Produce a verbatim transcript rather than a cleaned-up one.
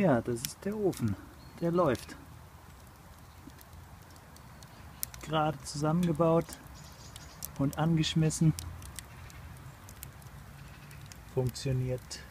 Ja, das ist der Ofen. Der läuft. Gerade zusammengebaut und angeschmissen. Funktioniert